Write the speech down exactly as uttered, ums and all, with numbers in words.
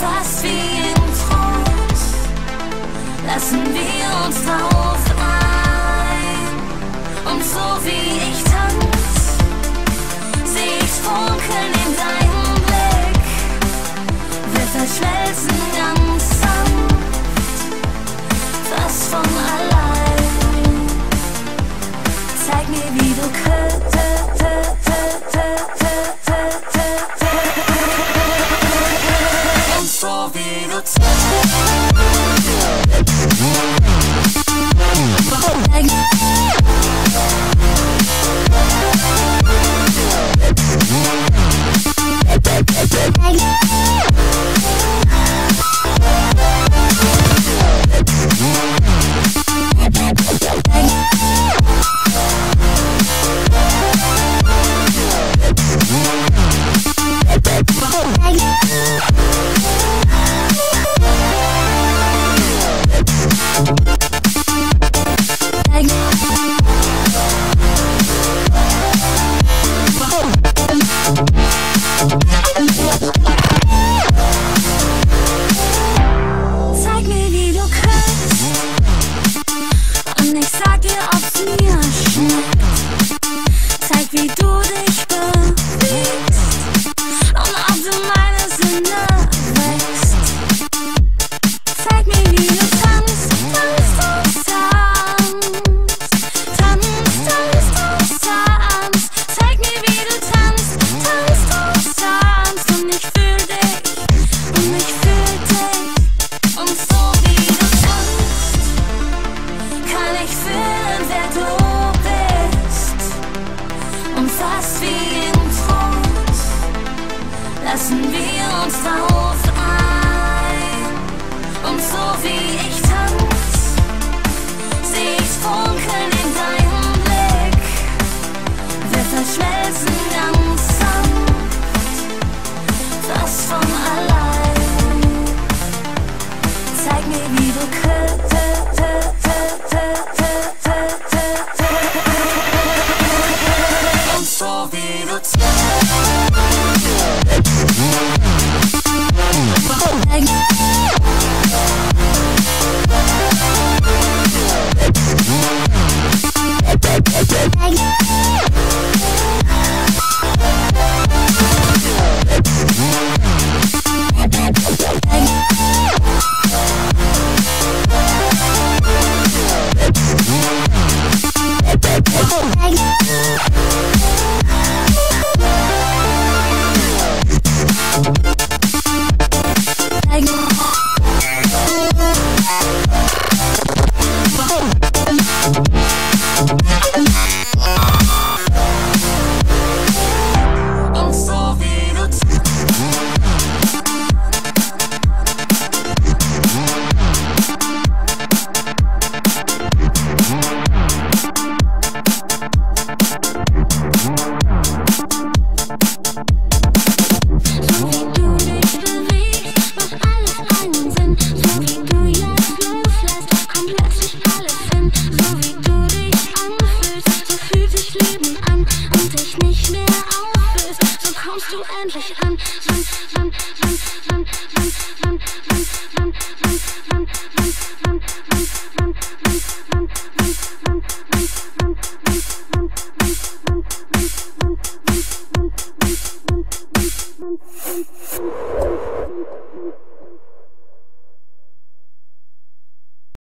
Fast wie im Traum lassen wir uns drauf ein. Und so wie ich tanz, seh ich Funkeln in deinem Blick. Wir verschmelzen ganz sanft, fast von allein. Zeig mir, wie du kannst.